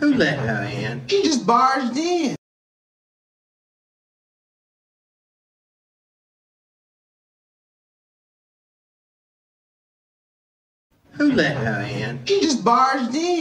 Who let her in? She just barged in. Who let her in? She just barged in.